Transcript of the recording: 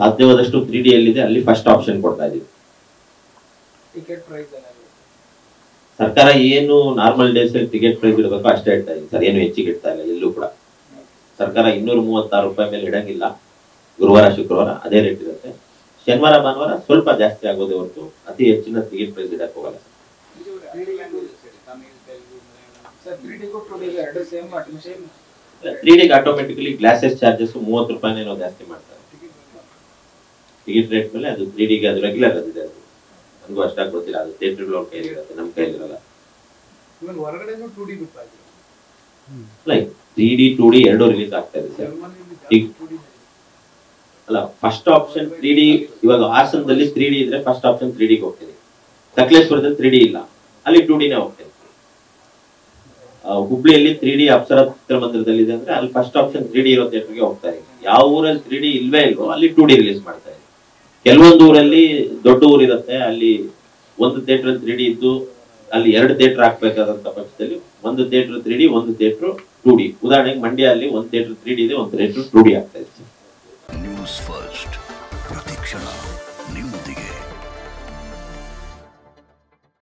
ಸಾಧ್ಯವಾದಷ್ಟು 3D ಎಲ್ಲಿ ಇದೆ ಅಲ್ಲಿ ಫಸ್ಟ್ ಆಪ್ಷನ್ ಕೊಡ್ತಾ ಇದೀವಿ ಟಿಕೆಟ್ ಪ್ರೈಸ್ ಅಲ್ಲ ಸರ್ಕಾರ ಏನು ನಾರ್ಮಲ್ ಡೇಸ್ ಅಲ್ಲಿ ಟಿಕೆಟ್ ಪ್ರೈಸ್ ಇರಬೇಕು ಅಷ್ಟೇ ಇಡ್ತಾ ಇದೆ ಸರ್ ಏನು ಹೆಚ್ಚಿಗೆ ಇಡ್ತಾ ಇಲ್ಲ ಎಲ್ಲೂ ಕೂಡ ಸರ್ಕಾರ 236 ರೂಪಾಯಿ ಮೇಲೆ ಇಡಂಗಿಲ್ಲ ಗುರುವಾರ ಶುಕ್ರವಾರ ಅದೇ ರೇಟ್ ಇರುತ್ತೆ ಶನಿವಾರ ಭಾನುವಾರ ಸ್ವಲ್ಪ ಜಾಸ್ತಿ ಆಗೋದೇ ಹೊರತು ಅತಿ ಹೆಚ್ಚಿನ ಟಿಕೆಟ್ ಪ್ರೈಸ್ ಇಡಕ್ಕೆ ಹೋಗಲ್ಲ ಸರ್ 3D ಗೂ ಪ್ರೊಡೀಸ್ ಎರಡು ಸೇಮ್ ಆಟೋ ಸೇಮ್ 3D ಗೆ ಆಟೋಮ್ಯಾಟಿಕಲಿ ಗ್ಲಾಸಸ್ ಚಾರ್ಜಸ್ 30 ರೂಪಾಯಿ ಏನೋ ಜಾಸ್ತಿ ಮಾಡ್ತಾರೆ ಟಿಕೆಟ್ ರೇಟ್ ಮೇಲೆ ಅದು 3D ಗೆ ಅದು ರೆಗ್ಯುಲರ್ ಆಗಿದೆ ಅದು ನನಗೂ ಅಷ್ಟಾಗಿ ಗೊತ್ತಿಲ್ಲ ಅದು ಥಿಯೇಟರ್ ಬ್ಲಾಕ್ ಕೈಯಲ್ಲಿ ಇರುತ್ತೆ ನಮ್ಮ ಕೈಯಲ್ಲಿ ಇರಲ್ಲ even ಹೊರಗಡೆನೂ 2D ಬಿಟ್ಟಾಗಿದೆ like 3D 2D ಎರಡು ರಿಲೀಸ್ ಆಗ್ತಾ ಇದೆ ಸರ್ ಅಲ್ಲ ಫಸ್ಟ್ ಆಪ್ಷನ್ 3D ಇವಾಗ ಹಾಸನದಲ್ಲಿ 3D ಇದ್ರೆ ಫಸ್ಟ್ ಆಪ್ಷನ್ 3D ಗೆ ಹೋಗ್ತಿದೆ ಸಕಲೇಶ್ವರದಲ್ಲಿ 3D ಇಲ್ಲ ಅಲ್ಲಿ 2D ನೇ ಹೋಗ್ತಿದೆ ಹುಬ್ಳಿಯಲ್ಲಿ 3D ಅಪ್ಸರ ಚಿತ್ರಮಂದಿರದಲ್ಲಿ ಇದೆ ಅಂದ್ರೆ ಅಲ್ಲಿ ಫಸ್ಟ್ ಆಪ್ಷನ್ 3D ಇರೋ ಥಿಯೇಟರ್ ಗೆ ಹೋಗ್ತಾರೆ ಯಾವ ಊರಲ್ಲಿ 3D ಇಲ್ವೇ ಇಲ್ವೋ ಅಲ್ಲಿ 2D ರಿಲೀಸ್ ಮಾಡ್ತಾರೆ ಕೆಲವೊಂದು ಊರಲ್ಲಿ ದೊಡ್ಡ ಊರಿರುತ್ತೆ ಅಲ್ಲಿ ಒಂದು ಥಿಯೇಟರ್ 3D ಇದ್ದು ಅಲ್ಲಿ ಎರಡು ಥಿಯೇಟರ್ ಹಾಕ್ಬೇಕಾದಂತ ಪಕ್ಷದಲ್ಲಿ ಒಂದು ಥಿಯೇಟರ್ 3D ಒಂದು ಥಿಯೇಟರ್ 2D ಉದಾಹರಣೆಗೆ ಮಂಡ್ಯ ಅಲ್ಲಿ ಒಂದು ಥಿಯೇಟರ್ 3D ಇದೆ ಒಂದು ಥಿಯೇಟರ್ 2D ಆಗ್ತಾ ಇದೆ ನ್ಯೂಸ್ ಫಸ್ಟ್ ಪ್ರತಿಕ್ಷಣ ನಿಮ್ಮೊಂದಿಗೆ